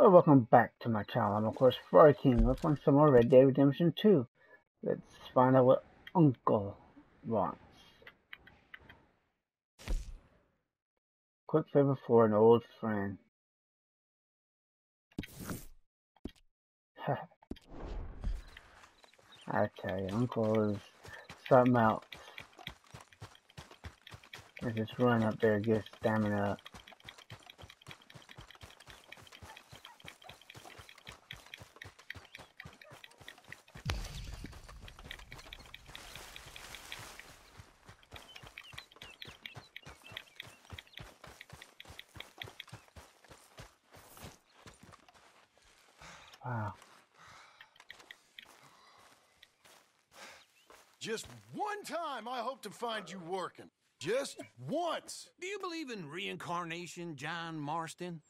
Well, welcome back to my channel. I'm, of course, Ferrari King. Let's run some more Red Dead Redemption 2. Let's find out what Uncle wants. Quick favor for an old friend. I tell you, Uncle is something else. Let's just run up there and get stamina up. Wow. Just one time I hope to find you working. Just once. Do you believe in reincarnation, John Marston?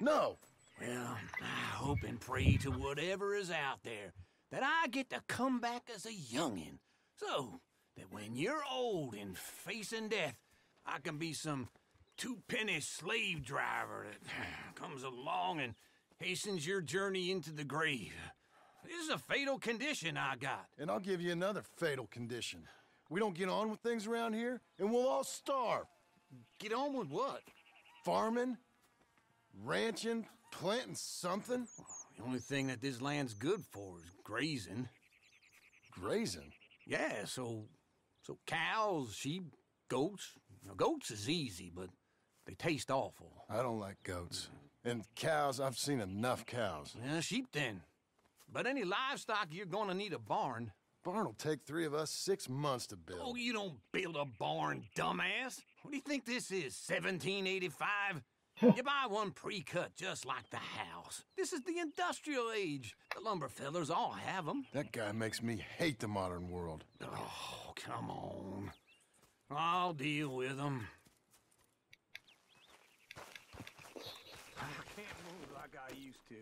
No. Well, I hope and pray to whatever is out there that I get to come back as a youngin', so that when you're old and facing death, I can be some two-penny slave driver that comes along and hastens your journey into the grave. This is a fatal condition I got. And I'll give you another fatal condition. We don't get on with things around here, and we'll all starve. Get on with what? Farming, ranching, planting something. The only thing that this land's good for is grazing. Grazing? Yeah, so cows, sheep, goats. Now, goats is easy, but they taste awful. I don't like goats. And cows, I've seen enough cows. Yeah, sheep then. But any livestock, you're gonna need a barn. Barn will take three of us 6 months to build. Oh, you don't build a barn, dumbass. What do you think this is, 1785? You buy one pre-cut just like the house. This is the industrial age. The lumber fellers all have them. That guy makes me hate the modern world. Oh, come on. I'll deal with them. I can't move like I used to.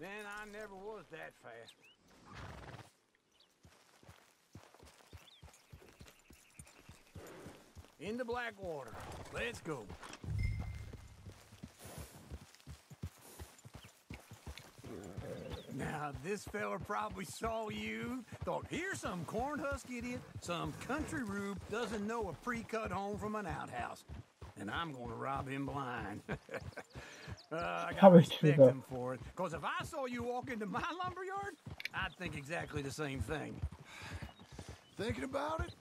Man, I never was that fast. Into Blackwater. Let's go. Now, this fella probably saw you, thought, here's some corn-husk idiot, some country rube doesn't know a pre-cut home from an outhouse. And I'm going to rob him blind. I got to respect him for it. Because if I saw you walk into my lumberyard, I'd think exactly the same thing. Thinking about it?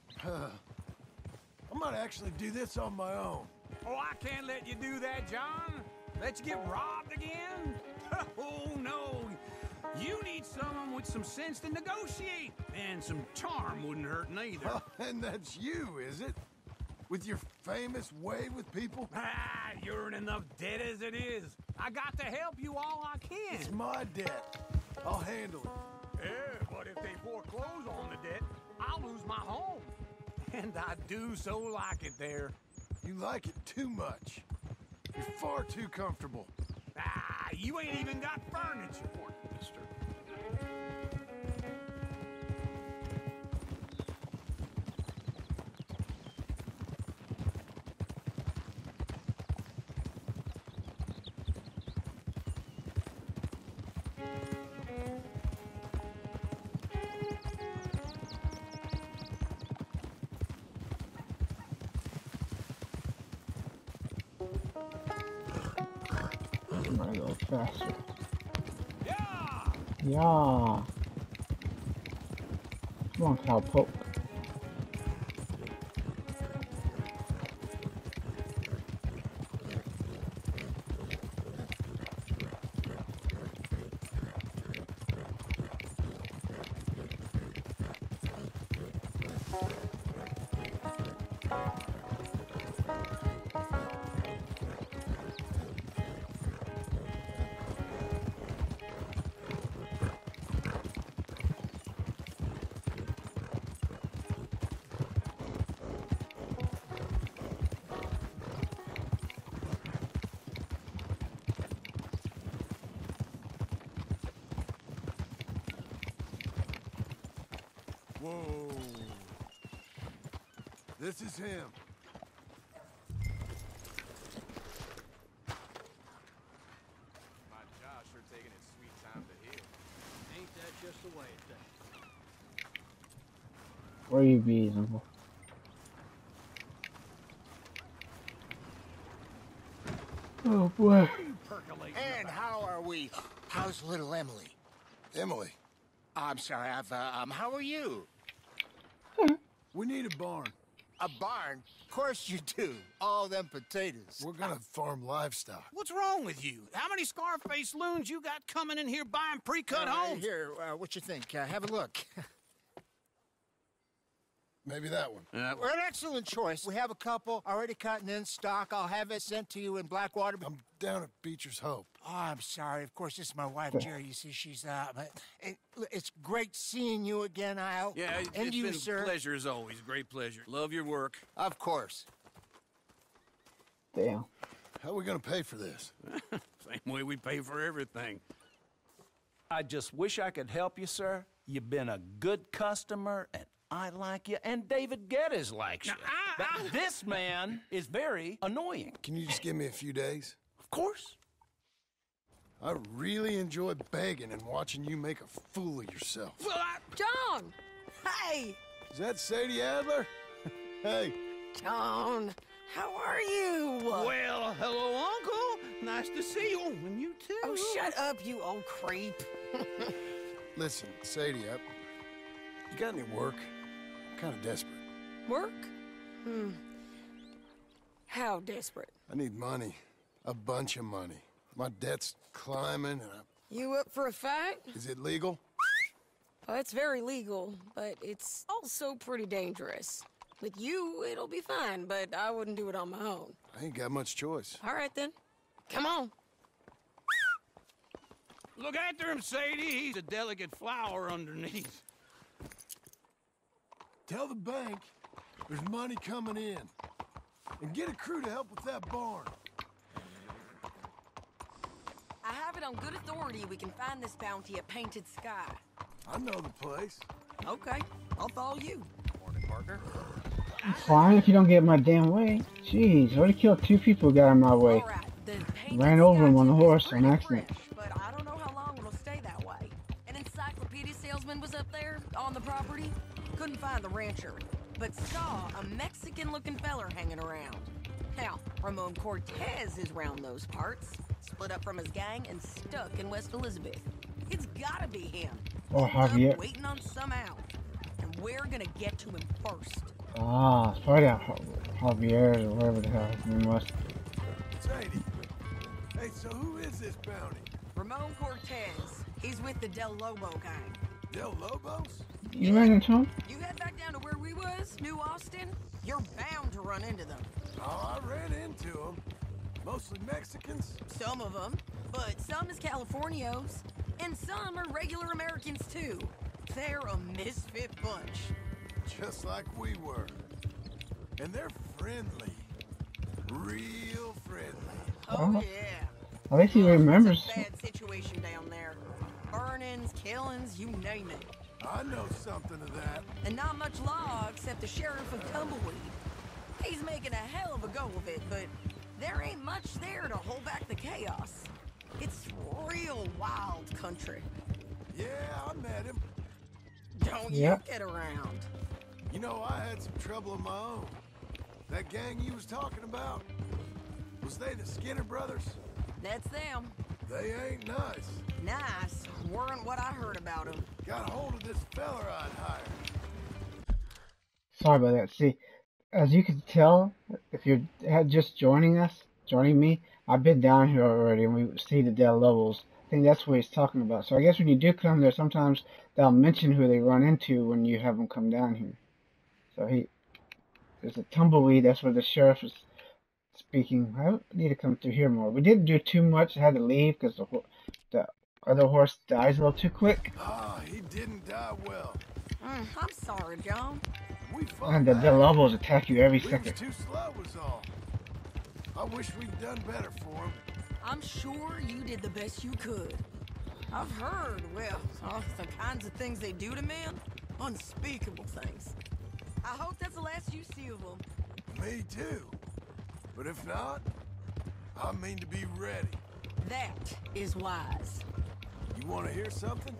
I might actually do this on my own. Oh, I can't let you do that, John. Let you get robbed again? Oh, no. You need someone with some sense to negotiate. And some charm wouldn't hurt neither. And that's you, is it? With your famous way with people? Ah, you're in enough debt as it is. I got to help you all I can. It's my debt. I'll handle it. Yeah, but if they foreclose on the debt, I'll lose my home. And I do so like it there. You like it too much. You're far too comfortable. Ah, you ain't even got furniture for it, mister. Faster. Yeah. Yeah. Come on, cowpoke. Whoa. This is him. My Josh or just the way it does. Where you be, Uncle? Oh boy. And how are we? How's little Emily? Emily? I'm sorry, I've, how are you? We need a barn. A barn? Of course you do. All them potatoes. We're gonna farm livestock. What's wrong with you? How many Scarface loons you got coming in here buying pre-cut homes? Here, what you think? Have a look. Maybe that one. We're an excellent choice. We have a couple already cutting in stock. I'll have it sent to you in Blackwater. I'm down at Beecher's Hope. Oh, I'm sorry. Of course, this is my wife, Jerry. You see, she's it's great seeing you again, Al. Yeah, and you, sir. Pleasure as always. Great pleasure. Love your work. Of course. Damn. How are we gonna pay for this? Same way we pay for everything. I just wish I could help you, sir. You've been a good customer and I like you, and David Geddes likes you. Now, this man is very annoying. Can you just give me a few days? Of course. I really enjoy begging and watching you make a fool of yourself. Well, John! Hey! Is that Sadie Adler? Hey. John, how are you? Well, hello, Uncle. Nice to see you. Oh, and you too. Oh, shut up, you old creep. Listen, Sadie, you got any work? Kind of desperate. Work? Hmm. How desperate? I need money. A bunch of money. My debt's climbing and You up for a fight? Is it legal? Well, it's very legal, but it's also pretty dangerous. With you, it'll be fine, but I wouldn't do it on my own. I ain't got much choice. All right, then. Come on. Look after him, Sadie. He's a delicate flower underneath. Tell the bank there's money coming in. And get a crew to help with that barn. I have it on good authority we can find this bounty at Painted Sky. I know the place. Okay, I'll follow you. Morning, Parker. I'm fine if you don't get in my damn way. Jeez, I already killed two people who got in my way. Right, ran over him on the horse on accident. Fresh, but I don't know how long it'll stay that way. An encyclopedia salesman was up there on the property. Couldn't find the rancher, but saw a Mexican-looking feller hanging around. Now, Ramon Cortez is round those parts, split up from his gang and stuck in West Elizabeth. It's gotta be him. Oh, Javier. Waiting on some out, and we're gonna get to him first. Ah, it's probably Javier or whatever the hell his name was. Sadie. Hey, so who is this bounty? Ramon Cortez. He's with the Del Lobo gang. Del Lobos? You ran into him? You head back down to where we was, New Austin, you're bound to run into them. Oh, I ran into them. Mostly Mexicans? Some of them, but some is Californios, and some are regular Americans too. They're a misfit bunch. Just like we were. And they're friendly. Real friendly. Oh yeah. At least he remembers. It's a bad situation down there. Burnings, killings, you name it. I know something of that. And not much law except the sheriff of Tumbleweed. He's making a hell of a go of it, but there ain't much there to hold back the chaos. It's real wild country. Yeah, I met him. Don't you get around. You know, I had some trouble of my own. That gang you was talking about, was they the Skinner Brothers? That's them. They ain't nice. Nice? Weren't what I heard about him. Got a hold of this fella I'd hired. Sorry about that. See, as you can tell, if you're just joining me, I've been down here already and we see the Del Lobos. I think that's what he's talking about. So I guess when you do come there, sometimes they'll mention who they run into when you have them come down here. So there's a Tumbleweed, that's where the sheriff is speaking. I need to come through here more. We didn't do too much. I had to leave because the other horse dies a little too quick. Ah, he didn't die well. I'm sorry, John. And the Del Lobos attack you every second. Too slow was all. I wish we'd done better for him. I'm sure you did the best you could. I've heard, the kinds of things they do to men. Unspeakable things. I hope that's the last you see of them. Me too. But if not, I mean to be ready. That is wise. You want to hear something?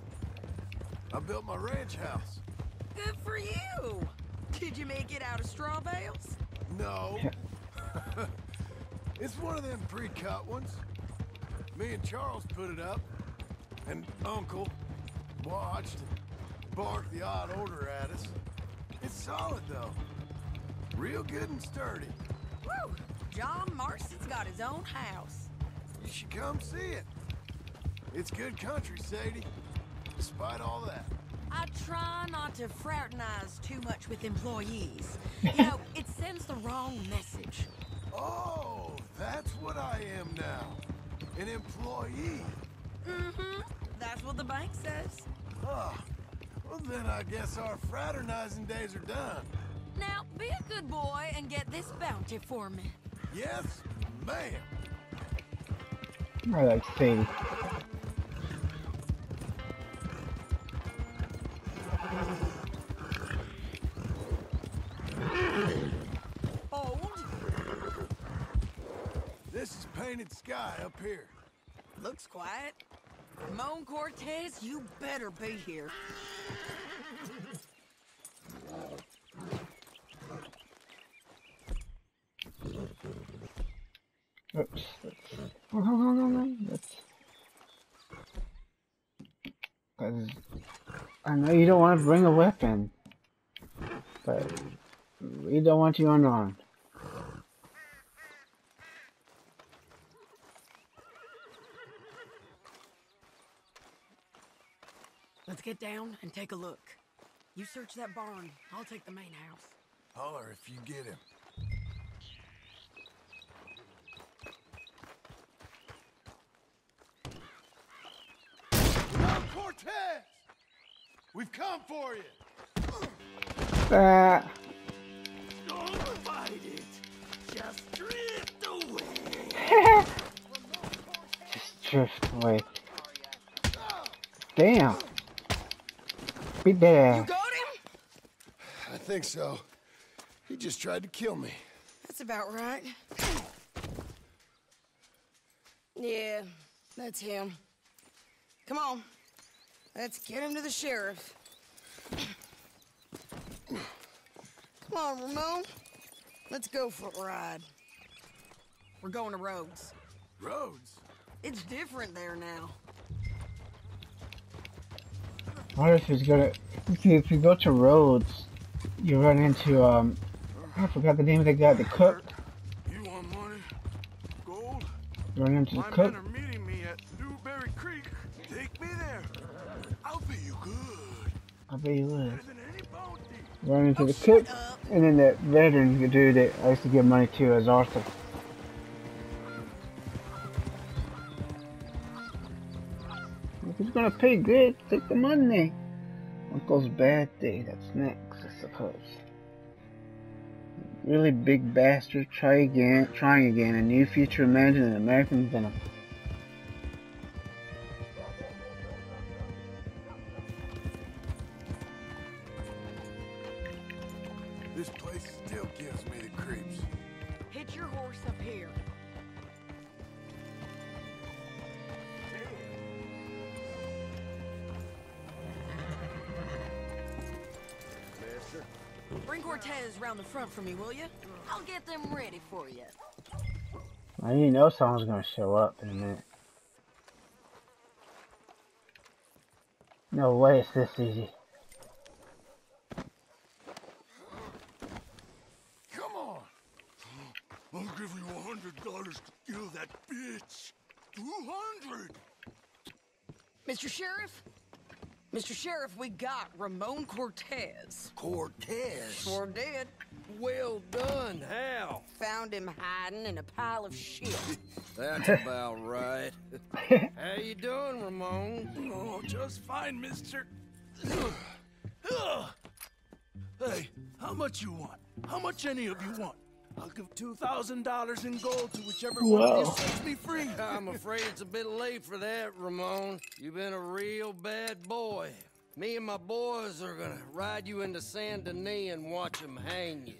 I built my ranch house. Good for you. Did you make it out of straw bales? No. It's one of them pre-cut ones. Me and Charles put it up, and Uncle watched and barked the odd order at us. It's solid, though. Real good and sturdy. Woo! John Marston's got his own house. You should come see it. It's good country, Sadie, despite all that. I try not to fraternize too much with employees. You know, it sends the wrong message. Oh, that's what I am now. An employee. Mm-hmm. That's what the bank says. Oh, well then I guess our fraternizing days are done. Now, be a good boy and get this bounty for me. Yes, ma'am. I like Sadie. This is Painted Sky up here. Looks quiet. Ramon Cortez, you better be here. Oops. Because I know you don't want to bring a weapon, but we don't want you unarmed. Let's get down and take a look. You search that barn. I'll take the main house. Holler if you get him. Cortez! We've come for you! Don't fight it! Just drift away! Just drift away. Damn! Be there! You got him? I think so. He just tried to kill me. That's about right. Yeah, that's him. Come on. Let's get him to the sheriff. Come on, Ramon. Let's go for a ride. We're going to Rhodes. Rhodes? It's different there now. What if he's gonna... See, if you go to Rhodes, you run into, I forgot the name of the guy, the cook. You want money? Gold? You run into the cook. My men are meeting me at Dewberry Creek. Take me there. I'll be you good. I'll be you good. Running to the cook, and then that veteran dude that I used to give money to as Arthur. If he's gonna pay good, take the money. Uncle's bad day, that's next, I suppose. Really big bastard, trying again, a new future imagined in American venom. This place still gives me the creeps. Hit your horse up here. Master. Bring Cortez round the front for me, will you? I'll get them ready for you. I didn't know someone's gonna show up in a minute. No way it's this easy. I'll give you $100 to kill that bitch. 200. Mr. Sheriff? Mr. Sheriff, we got Ramon Cortez. Cortez? Sure did. Well done. How? Found him hiding in a pile of shit. That's about right. How you doing, Ramon? Oh, just fine, mister. Hey, how much you want? How much any of you want? I'll give $2,000 in gold to whichever one you sets me free. I'm afraid it's a bit late for that, Ramon. You've been a real bad boy. Me and my boys are gonna ride you into Saint Denis and watch them hang you.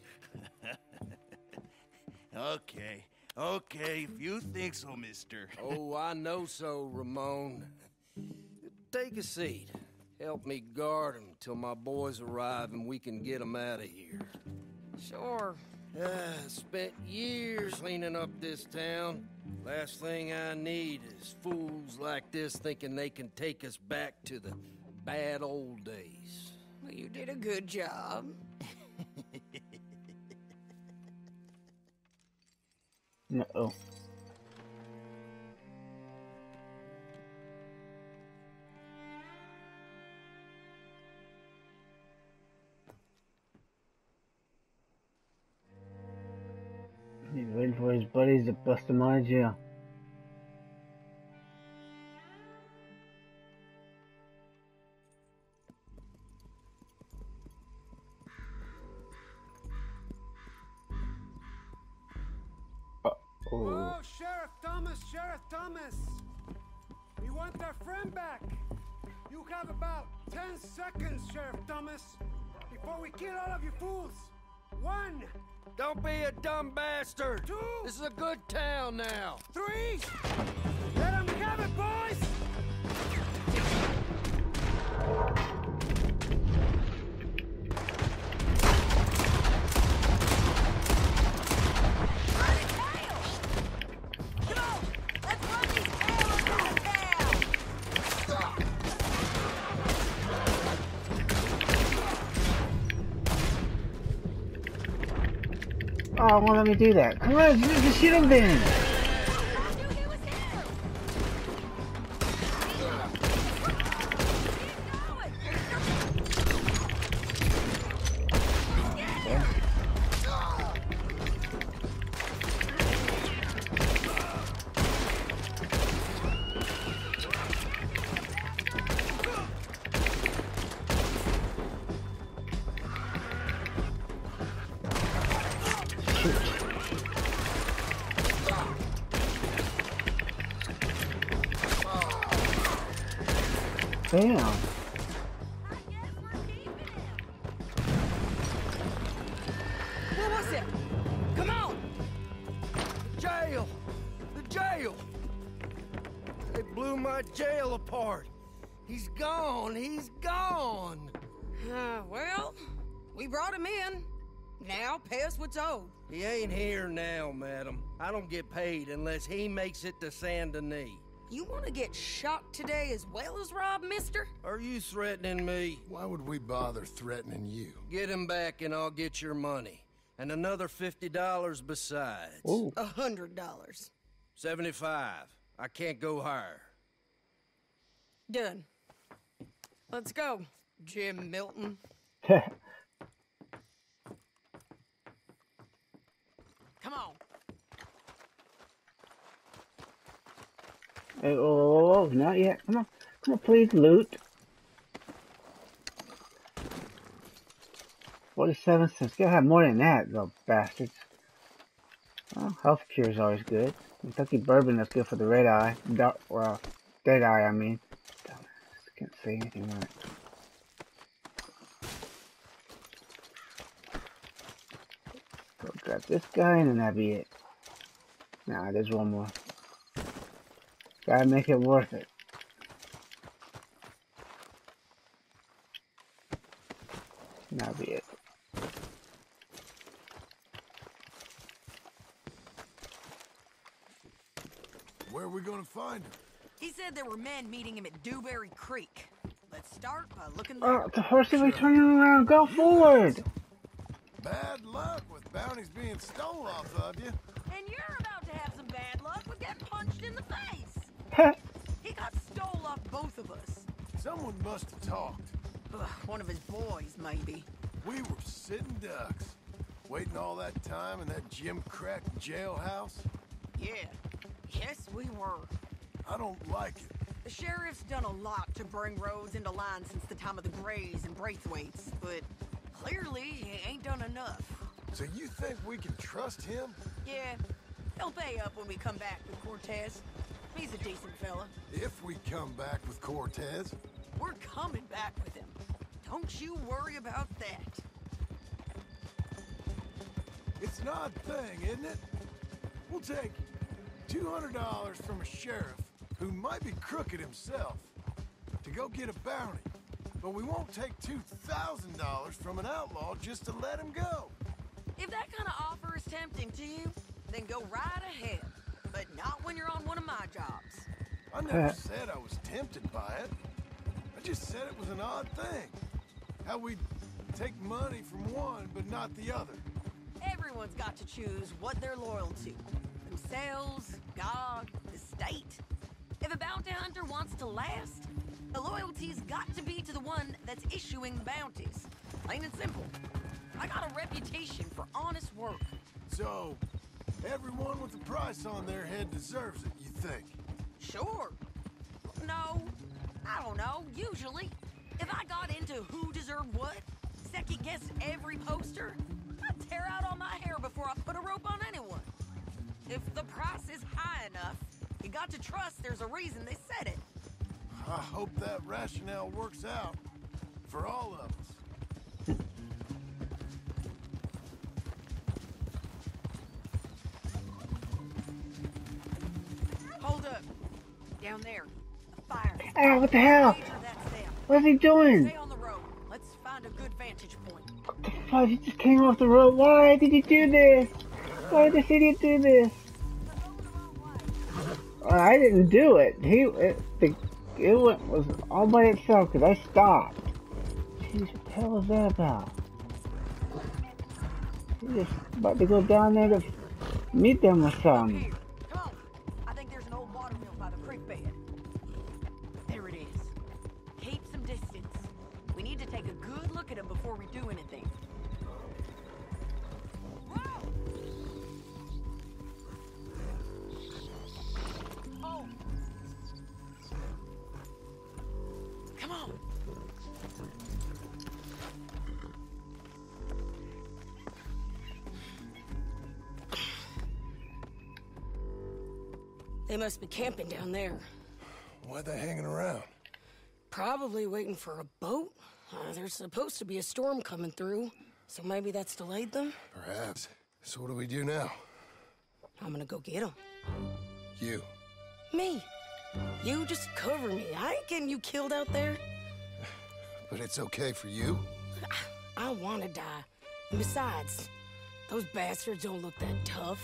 Okay, if you think so, mister. Oh, I know so, Ramon. Take a seat. Help me guard them till my boys arrive and we can get them out of here. Sure. Spent years cleaning up this town. Last thing I need is fools like this thinking they can take us back to the bad old days. Well, you did a good job. Uh-oh. He's waiting for his buddies to bust him out of jail. Oh, Sheriff Thomas, Sheriff Thomas! We want our friend back! You have about 10 seconds, Sheriff Thomas, before we kill all of you fools! 1! Don't be a dumb bastard! 2! This is a good town now! 3! Let them have it, boys! Oh, won't let me do that. Come on, just shoot him then. He ain't here now, madam. I don't get paid unless he makes it to Saint Denis. You want to get shot today as well as rob, mister? Are you threatening me? Why would we bother threatening you? Get him back and I'll get your money. And another $50 besides. Ooh. $100. 75. I can't go higher. Done. Let's go, Jim Milton. Come on. Hey, oh, not yet. Come on. Come on, please, loot. 47 cents. Gotta have more than that, though, bastards. Well, health cure is always good. Kentucky bourbon, that's good for the red eye. Well, dead eye, I mean. Can't say anything right. Grab this guy and then that'd be it. Nah, there's one more. Gotta make it worth it. That'd be it. Where are we gonna find him? He said there were men meeting him at Dewberry Creek. Let's start by looking. Oh, the horse is turning around. Go forward. Bad luck with bounties being stole off of you. And you're about to have some bad luck with getting punched in the face. He got stole off both of us. Someone must have talked. Ugh, one of his boys, maybe. We were sitting ducks. Waiting all that time in that gimcrack jailhouse. Yeah. Yes, we were. I don't like it. The sheriff's done a lot to bring Rhodes into line since the time of the Greys and Braithwaite's, but... clearly, he ain't done enough. So you think we can trust him? Yeah. He'll pay up when we come back with Cortez. He's a decent fella. If we come back with Cortez? We're coming back with him. Don't you worry about that. It's an odd thing, isn't it? We'll take $200 from a sheriff who might be crooked himself to go get a bounty. But we won't take $2,000 from an outlaw just to let him go. If that kind of offer is tempting to you, then go right ahead. But not when you're on one of my jobs. I never said I was tempted by it. I just said it was an odd thing. How we take money from one, but not the other. Everyone's got to choose what they're loyal to. Themselves, God, the state. If a bounty hunter wants to last, the loyalty's got to be to the one that's issuing bounties. Plain and simple. I got a reputation for honest work. So, everyone with a price on their head deserves it, you think? Sure. No. I don't know. Usually. If I got into who deserved what, second-guessed every poster, I'd tear out all my hair before I put a rope on anyone. If the price is high enough, you got to trust there's a reason they said it. I hope that rationale works out for all of us. Down there, a fire. Ow, what the hell? What is he doing? Stay on the road. Let's find a good vantage point. What the fuck? He just came off the road. Why did he do this? Why did this idiot do this? I didn't do it. It was all by itself because I stopped. Jeez, what the hell was that about? He's just about to go down there to meet them or something. They must be camping down there. Why are they hanging around? Probably waiting for a boat. There's supposed to be a storm coming through, so maybe that's delayed them? Perhaps. So what do we do now? I'm gonna go get them. You? Me? You just cover me. I ain't getting you killed out there. But it's okay for you? I wanna die. And besides, those bastards don't look that tough.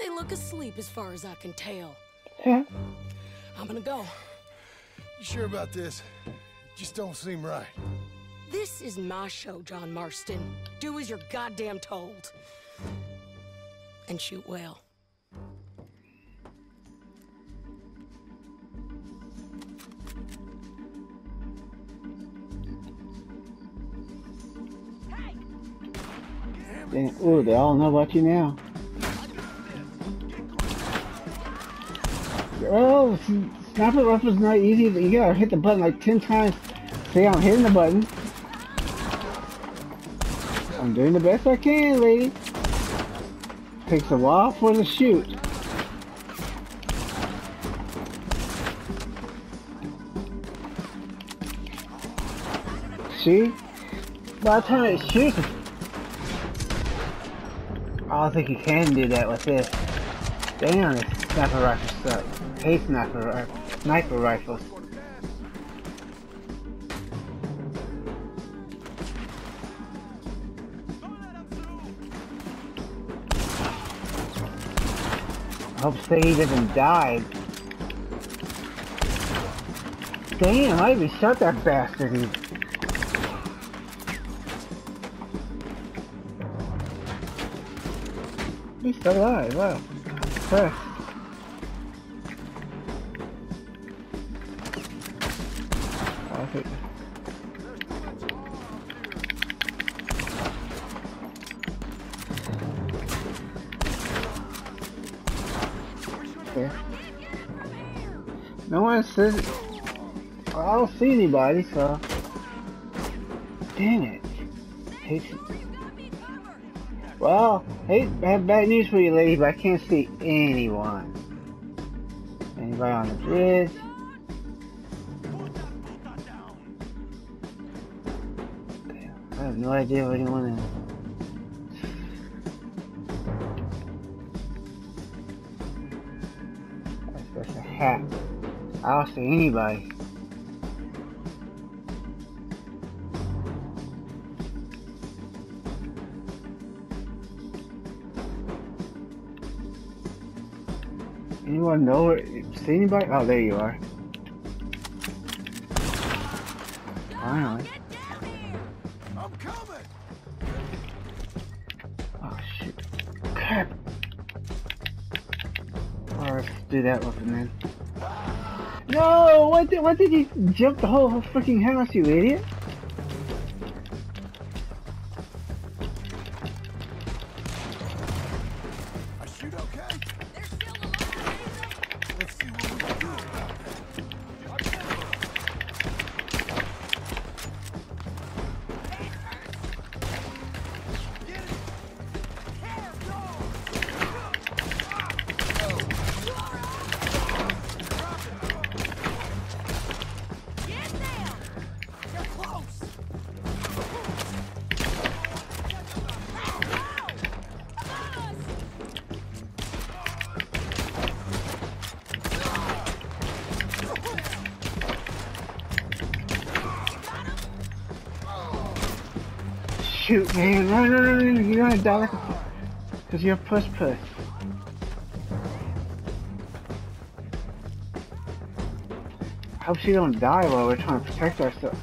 They look asleep as far as I can tell. Yeah. I'm gonna go. You sure about this? Just don't seem right. This is my show, John Marston. Do as you're goddamn told. And shoot well. Hey! Dang, ooh, they all know about you now. Oh, snapper rough is not easy, but you gotta hit the button like 10 times. See, I'm hitting the button. I'm doing the best I can, lady. Takes a while for the shoot. See? By the time it shoots, I don't think you can do that with this. Damn, this snapper rifle sucks. Hey, sniper rifles. I hope Sadie doesn't die. Damn, I even shot that bastard. He's still alive, wow. Press. No one says it. I don't see anybody, so damn it. Well, hey, I have bad news for you, lady, but I can't see anyone. Anybody on the bridge? Damn, I have no idea where anyone is. That's a hat. I don't see anybody. Anyone know it? See anybody? Oh, there you are. Finally. I'm coming. Oh shit. Crap. Alright, let's do that with him then. No! Why did you jump the whole freaking house, you idiot? Shoot, man, no, you're gonna die like a... Because you're a puss. I hope she don't die while we're trying to protect ourselves.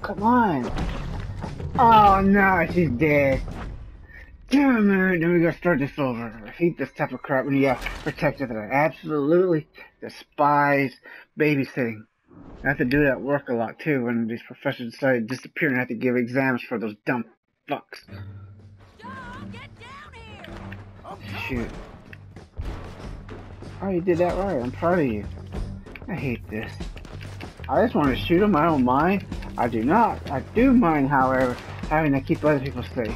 Come on! Oh no, she's dead. Damn it, then we gotta start this over. I hate this type of crap when you got protected. I absolutely despise babysitting. I have to do that work a lot too when these professors decide to disappear and I have to give exams for those dumb fucks. John, get down here. Shoot. Oh, you did that right. I'm proud of you. I hate this. I just want to shoot them. I don't mind. I do not. I do mind, however, having to keep other people safe.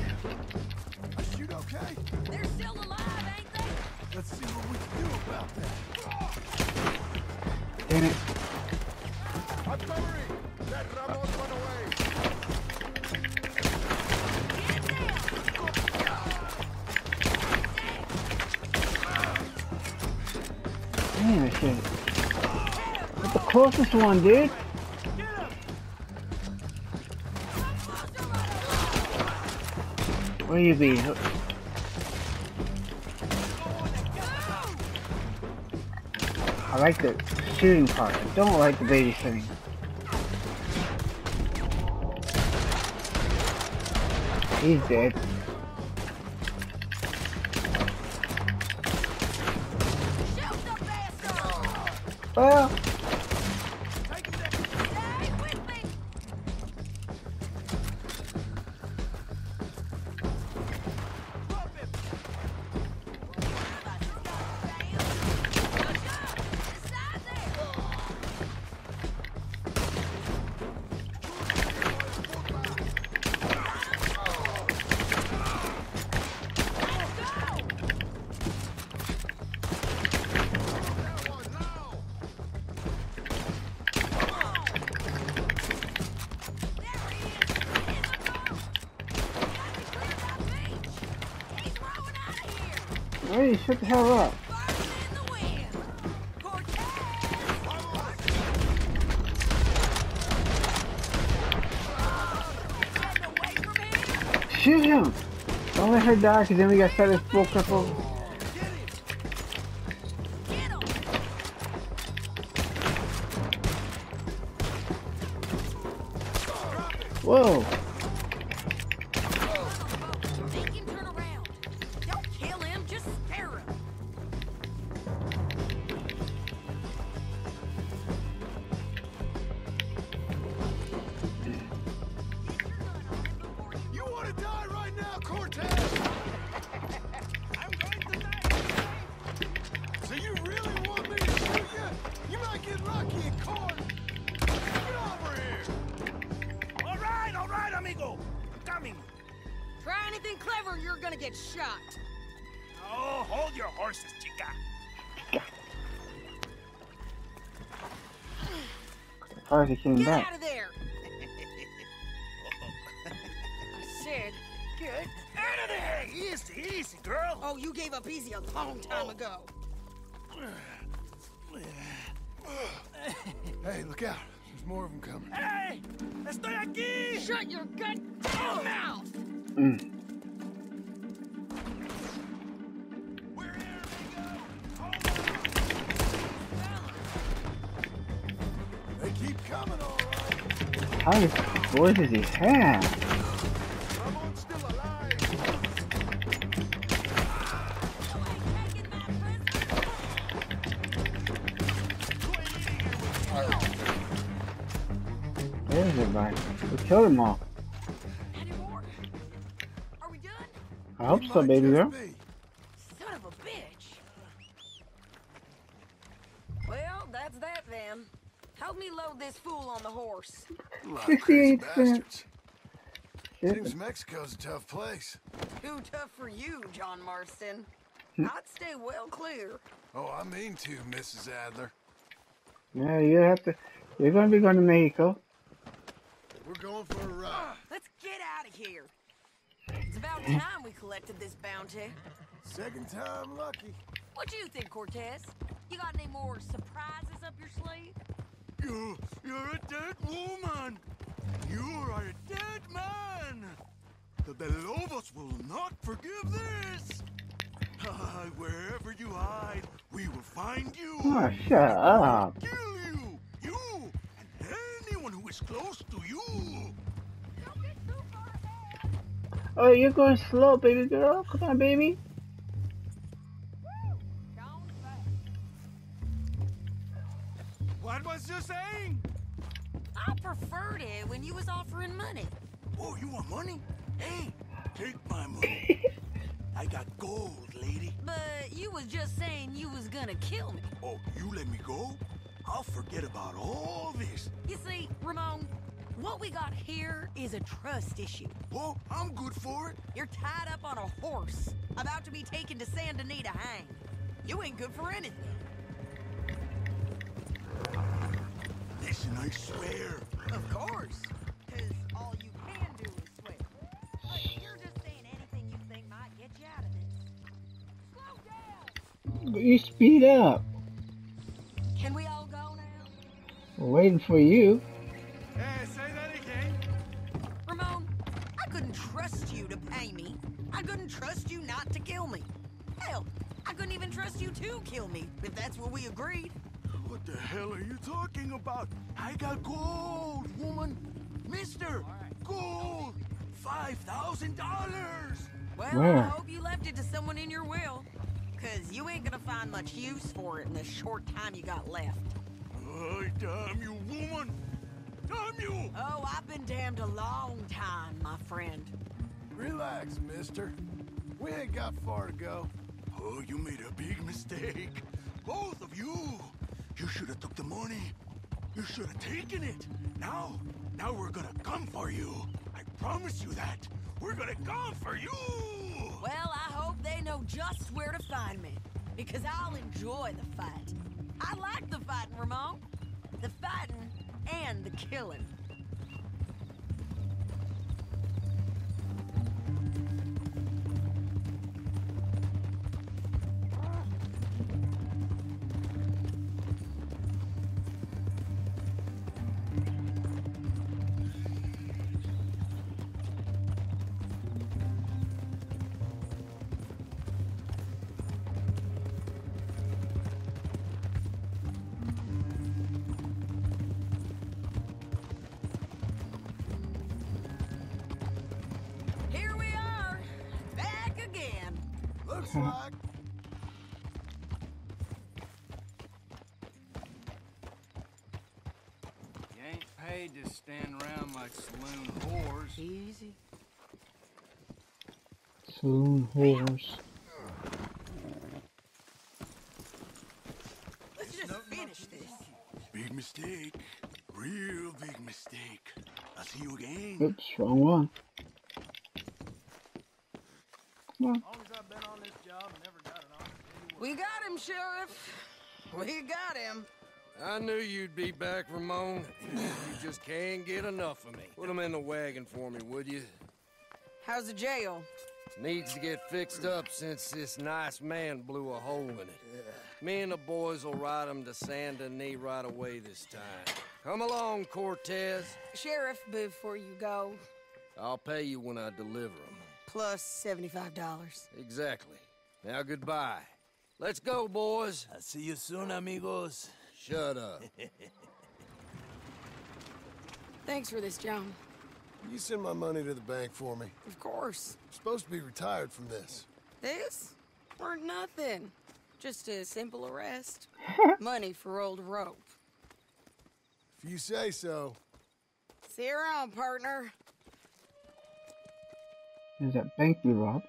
Damn it. I'm sorry. That Ramon went away. Damn it, shit. That's the closest one, dude. Where you be? I like that. Shooting part. I don't like the babysitting. He's dead. Well, hey, shut the hell up. Shoot him! Don't let her die, because then we gotta set this bull crap over. Whoa! He came back. Out of there. I said, get out of there. Easy, easy, girl. Oh, you gave up easy a long time ago. Hey, look out. There's more of them coming. Hey, Estoy aquí! Shut your goddamn mouth! We're here, amigo! They keep coming, all right! How is the boy does he have? Kill them all. Are we done? I hope so, baby girl. Son of a bitch. Well, that's that then. Help me load this fool on the horse. 68 cents. Seems Mexico's a tough place. Too tough for you, John Marston. I'd stay well clear. Oh, I mean to, Mrs. Adler. Yeah, you have to. You're gonna be going to Mexico. We're going for a ride. Let's get out of here. It's about time we collected this bounty. Second time lucky. What do you think, Cortez? You got any more surprises up your sleeve? You're a dead woman. You're a dead man. The Del Lobos will not forgive this. Wherever you hide, we will find you. Oh, shut up. Kill you. You and anyone who is close to you. Don't get too far ahead. Oh, you're going slow, baby girl. Come on, baby. Woo. What was you saying? I preferred it when you was offering money. Oh, you want money? Hey, take my money. I got gold, lady. But you was just saying you was gonna kill me. Oh, you let me go? I'll forget about all this. You see, Ramon, what we got here is a trust issue. Well, I'm good for it. You're tied up on a horse, about to be taken to San Anita to hang. You ain't good for anything. Listen, I swear. Of course, because all you can do is swear. But you're just saying anything you think might get you out of this. Slow down! You speed up. Can we all go now? We're waiting for you. Hey, say that again. Ramon, I couldn't trust you to pay me. I couldn't trust you not to kill me. Hell, I couldn't even trust you to kill me, if that's what we agreed. What the hell are you talking about? I got gold, woman. Mister, right. Gold. $5,000. Well, wow. I hope you left it to someone in your will. Because you ain't gonna find much use for it in the short time you got left. Oh, damn you, woman! Damn you! Oh, I've been damned a long time, my friend. Relax, mister. We ain't got far to go. Oh, you made a big mistake. Both of you! You should have took the money. You should have taken it. Now we're gonna come for you. I promise you that. We're gonna come for you! Well, I hope they know just where to find me, because I'll enjoy the fight. I like the fighting, Ramon. The fighting and the killing. Saloon horse. Let's just finish this. Big mistake. Real big mistake. I'll see you again. Oops, wrong one. Come on. We got him, Sheriff. We got him. I knew you'd be back, Ramon. You just can't get enough of me. Put him in the wagon for me, would you? How's the jail? Needs to get fixed up since this nice man blew a hole in it. Me and the boys will ride him to Saint Denis right away this time. Come along, Cortez. Sheriff, before you go. I'll pay you when I deliver them. Plus $75. Exactly. Now goodbye. Let's go, boys. I'll see you soon, amigos. Shut up. Thanks for this, John. Will you send my money to the bank for me? Of course. I'm supposed to be retired from this. This? For nothing. Just a simple arrest. Money for old rope. If you say so. See you around, partner. There's that bank we robbed.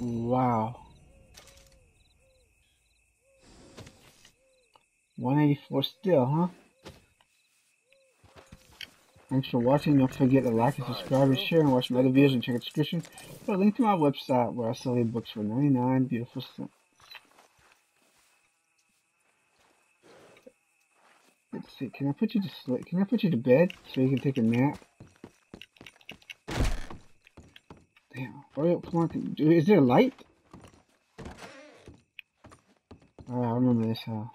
Wow. 184 still, huh? Thanks for watching. Don't forget to like and subscribe and share and watch my other videos and check out the description for a link to my website where I sell your books for 99 beautiful cents. Let's see, can I put you to sleep? Can I put you to bed so you can take a nap? Damn, hurry up, come on. Is there a light? Oh, I remember this house.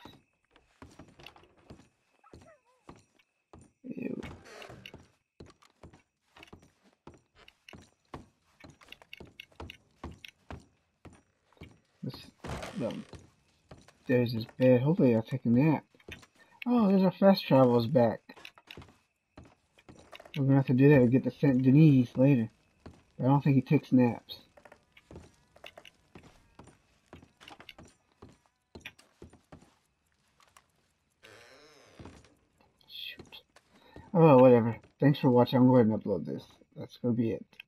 There's this bed. Hopefully I'll take a nap. Oh, there's our fast travels back. We're gonna have to do that to get to Saint Denis later. But I don't think he takes naps. Shoot. Oh, whatever. Thanks for watching. I'm going to upload this. That's gonna be it.